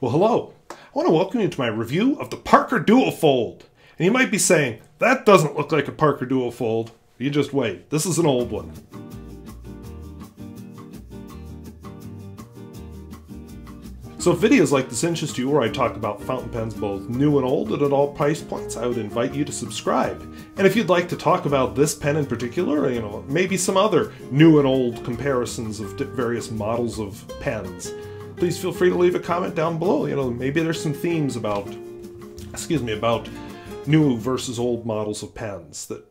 Well, hello. I want to welcome you to my review of the Parker Duofold. And you might be saying, that doesn't look like a Parker Duofold. You just wait. This is an old one. So if videos like this interest you, where I talk about fountain pens both new and old and at all price points, I would invite you to subscribe. And if you'd like to talk about this pen in particular, you know, maybe some other new and old comparisons of various models of pens, please feel free to leave a comment down below. You know, maybe there's some themes about new versus old models of pens that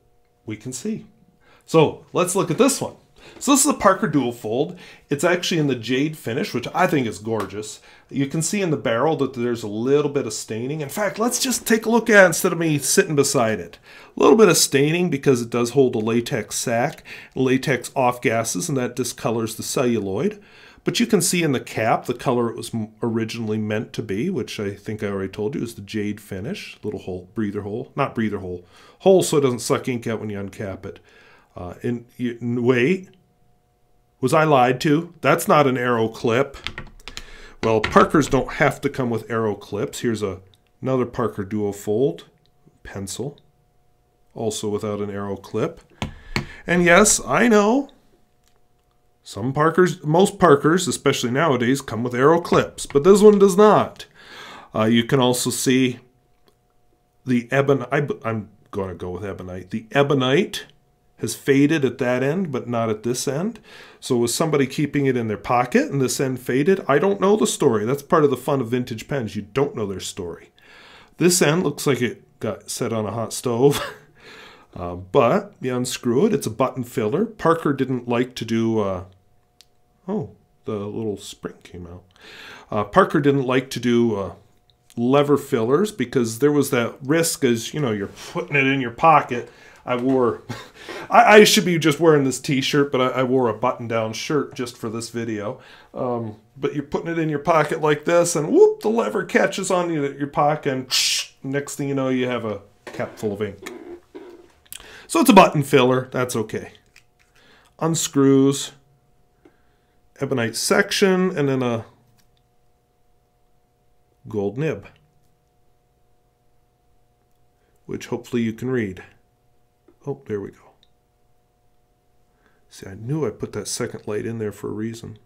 we can see. So let's look at this one. So this is the Parker Duofold. It's actually in the jade finish, which I think is gorgeous. You can see in the barrel that there's a little bit of staining. In fact, let's just take a look at it instead of me sitting beside it. A little bit of staining because it does hold a latex sac, latex off gases, and that discolors the celluloid. But you can see in the cap the color it was originally meant to be, which I think I already told you is the jade finish. Little hole, breather hole, not breather hole, hole so it doesn't suck ink out when you uncap it. Wait, was I lied to? That's not an arrow clip. Well, Parkers don't have to come with arrow clips. Here's another Parker Duofold pencil, also without an arrow clip. And yes, I know. Some Parkers, most Parkers, especially nowadays, come with arrow clips, but this one does not. You can also see the Ebonite. I'm going to go with Ebonite. The Ebonite has faded at that end, but not at this end. So was somebody keeping it in their pocket and this end faded? I don't know the story. That's part of the fun of vintage pens. You don't know their story. This end looks like it got set on a hot stove. But you unscrew it. It's a button filler. Parker didn't like to do... oh, the little spring came out. Parker didn't like to do lever fillers because there was that risk, as you know, you're putting it in your pocket. I should be just wearing this t-shirt, but I wore a button-down shirt just for this video. But you're putting it in your pocket like this, and whoop, the lever catches on your pocket, and next thing you know, you have a cap full of ink. So it's a button filler. That's okay. Unscrews. Ebonite section, and then a gold nib, which hopefully you can read. Oh, there we go. See, I knew I put that second light in there for a reason.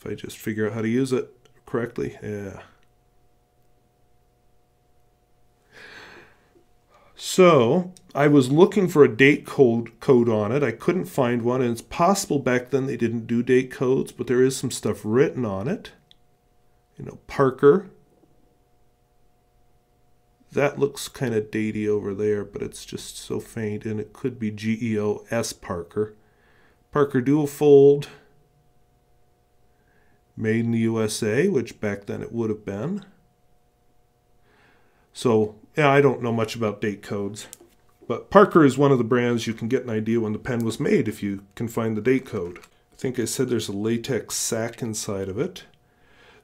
If I just figure out how to use it correctly, yeah. So I was looking for a date code on it. I couldn't find one, and it's possible back then they didn't do date codes, but there is some stuff written on it. You know, Parker. That looks kind of datey over there, but it's just so faint, and it could be GEOS Parker. Parker Duofold. Made in the USA, which back then it would have been. So, yeah, I don't know much about date codes, but Parker is one of the brands you can get an idea when the pen was made if you can find the date code. I think I said there's a latex sac inside of it.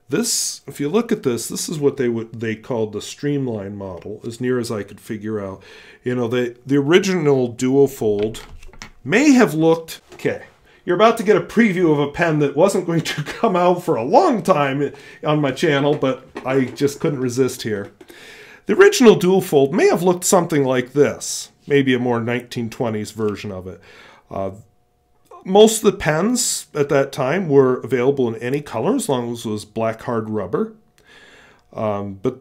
This, if you look at this, this is what they called the Streamline model, as near as I could figure out. You know, the original Duofold may have looked... Okay, you're about to get a preview of a pen that wasn't going to come out for a long time on my channel, but I just couldn't resist here. The original Duofold may have looked something like this, maybe a more 1920s version of it. Most of the pens at that time were available in any color as long as it was black hard rubber. But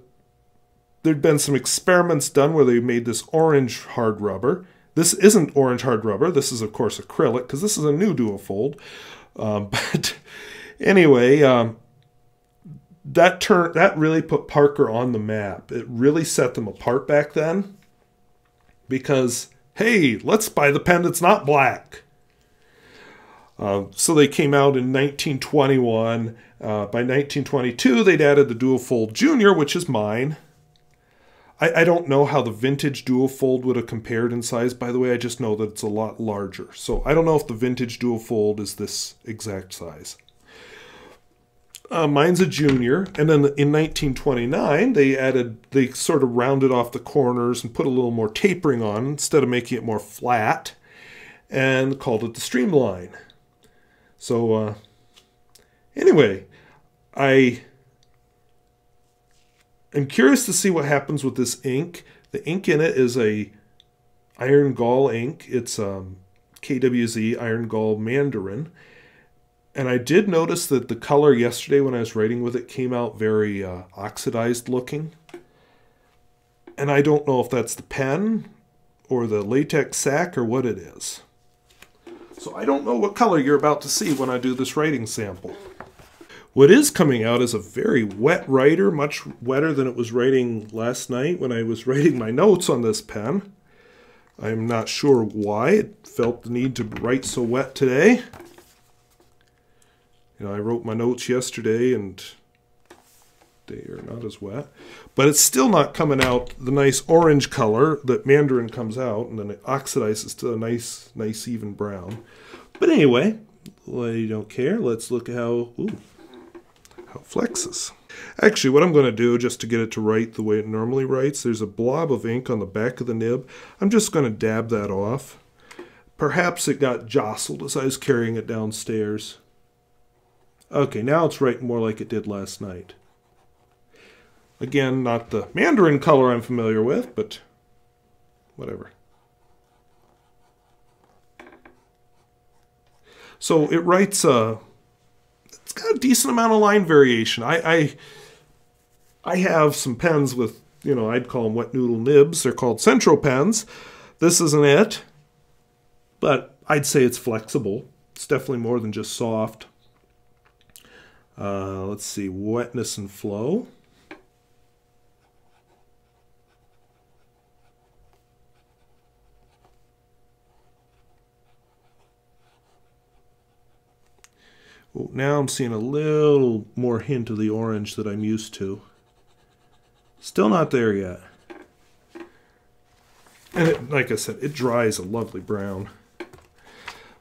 there'd been some experiments done where they made this orange hard rubber. This isn't orange hard rubber. This is, of course, acrylic because this is a new Duofold. But anyway... That really put Parker on the map. It really set them apart back then because, hey, let's buy the pen that's not black. So they came out in 1921. By 1922, they'd added the Duofold Junior, which is mine. I don't know how the vintage Duofold would have compared in size, by the way. I just know that it's a lot larger. So I don't know if the vintage Duofold is this exact size. Mine's a junior, and then in 1929 they sort of rounded off the corners and put a little more tapering on instead of making it more flat, and called it the Streamline. So anyway. anyway, I am curious to see what happens with this ink. The ink in it is a Iron Gall ink. It's KWZ Iron Gall Mandarin. And I did notice that the color yesterday when I was writing with it came out very oxidized looking. And I don't know if that's the pen or the latex sac or what it is. So I don't know what color you're about to see when I do this writing sample. What is coming out is a very wet writer, much wetter than it was writing last night when I was writing my notes on this pen. I'm not sure why it felt the need to write so wet today. You know, I wrote my notes yesterday and they are not as wet, but it's still not coming out the nice orange color that Mandarin comes out, and then it oxidizes to a nice even brown. But anyway, I don't care. Let's look at how it flexes. Actually, what I'm going to do, just to get it to write the way it normally writes, there's a blob of ink on the back of the nib. I'm just going to dab that off. Perhaps it got jostled as I was carrying it downstairs. Okay, now it's writing more like it did last night. Again, not the Mandarin color I'm familiar with, but whatever. So it writes it's got a decent amount of line variation. I have some pens with, you know, I'd call them wet noodle nibs. They're called Centro pens. This isn't it, but I'd say it's flexible. It's definitely more than just soft. Let's see, wetness and flow. Now I'm seeing a little more hint of the orange that I'm used to. Still not there yet. And it, like I said, it dries a lovely brown.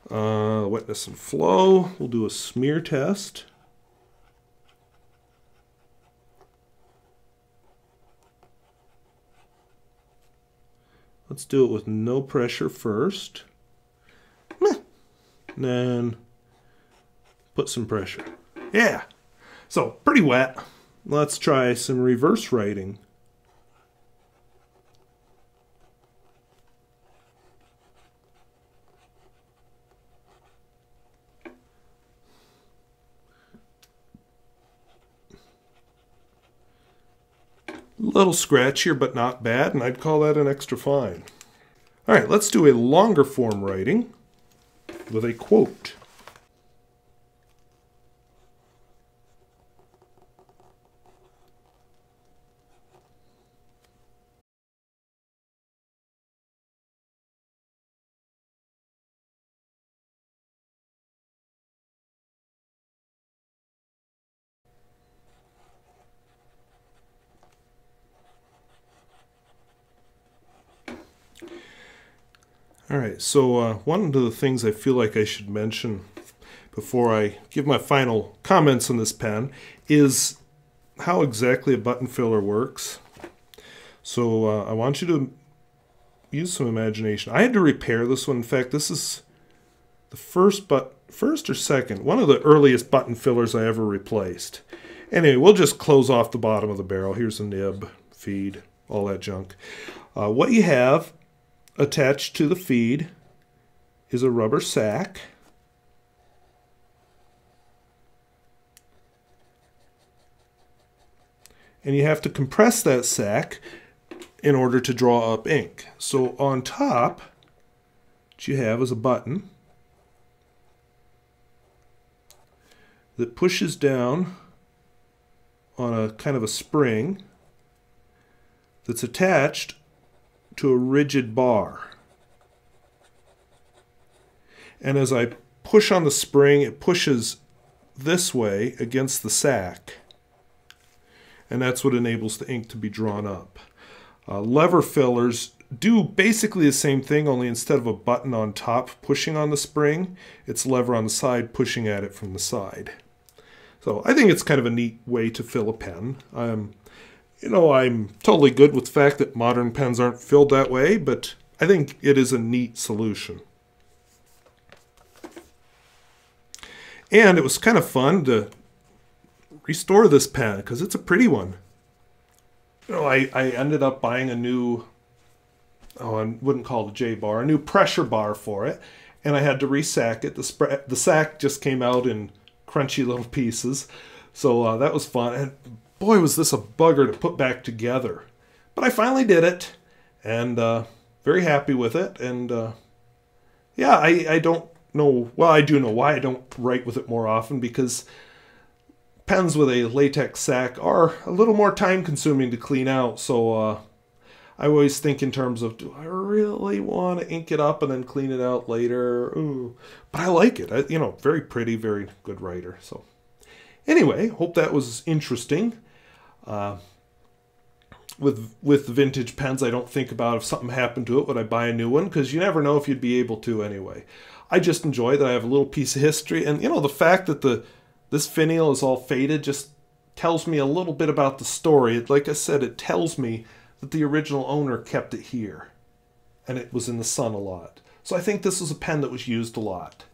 Wetness and flow. We'll do a smear test. Let's do it with no pressure first. Meh. And then put some pressure. Yeah. So, pretty wet. Let's try some reverse writing. A little scratchier, but not bad, and I'd call that an extra fine. All right, let's do a longer form writing with a quote. Alright, so one of the things I feel like I should mention before I give my final comments on this pen is how exactly a button filler works. So I want you to use some imagination. I had to repair this one. In fact, this is the first or second, one of the earliest button fillers I ever replaced. Anyway, we'll just close off the bottom of the barrel. Here's the nib, feed, all that junk. What you have attached to the feed is a rubber sack, and you have to compress that sack in order to draw up ink. So on top, what you have is a button that pushes down on a kind of a spring that's attached to a rigid bar. And as I push on the spring, it pushes this way against the sack. And that's what enables the ink to be drawn up. Lever fillers do basically the same thing, only instead of a button on top pushing on the spring, it's lever on the side pushing at it from the side. So I think it's kind of a neat way to fill a pen. You know, I'm totally good with the fact that modern pens aren't filled that way, but I think it is a neat solution. And it was kind of fun to restore this pen, because it's a pretty one. You know, I ended up buying a new, oh, I wouldn't call it a J bar, a new pressure bar for it, and I had to re-sack it. The sack just came out in crunchy little pieces, so that was fun. And boy, was this a bugger to put back together. But I finally did it, and very happy with it. And yeah, I don't know, well, I do know why I don't write with it more often, because pens with a latex sack are a little more time consuming to clean out, so I always think in terms of, do I really want to ink it up and then clean it out later? Ooh. But I like it. You know, very pretty, very good writer. So anyway, hope that was interesting. With vintage pens, I don't think about if something happened to it, would I buy a new one? Because you never know if you'd be able to anyway. I just enjoy that I have a little piece of history. And, you know, the fact that this finial is all faded just tells me a little bit about the story. Like I said, it tells me that the original owner kept it here, and it was in the sun a lot. So I think this was a pen that was used a lot.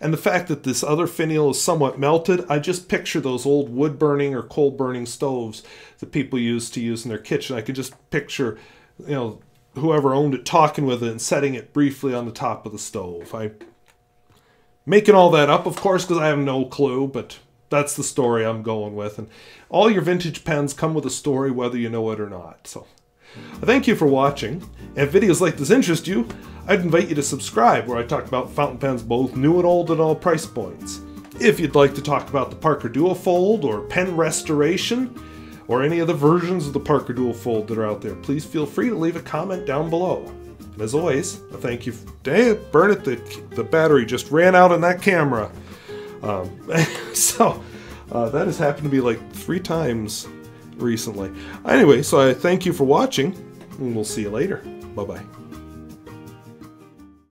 And the fact that this other finial is somewhat melted, I just picture those old wood-burning or coal-burning stoves that people used to use in their kitchen. I could just picture, you know, whoever owned it talking with it and setting it briefly on the top of the stove. I'm making all that up, of course, because I have no clue, but that's the story I'm going with. And all your vintage pens come with a story, whether you know it or not. So I thank you for watching, and if videos like this interest you, I'd invite you to subscribe, where I talk about fountain pens both new and old at all price points. If you'd like to talk about the Parker Duofold or pen restoration, or any of the versions of the Parker Duofold that are out there, please feel free to leave a comment down below. And as always, I thank you for... Hey, burn it, the battery just ran out on that camera. That has happened to me like 3 times. Recently. Anyway, so I thank you for watching, and we'll see you later. Bye-bye.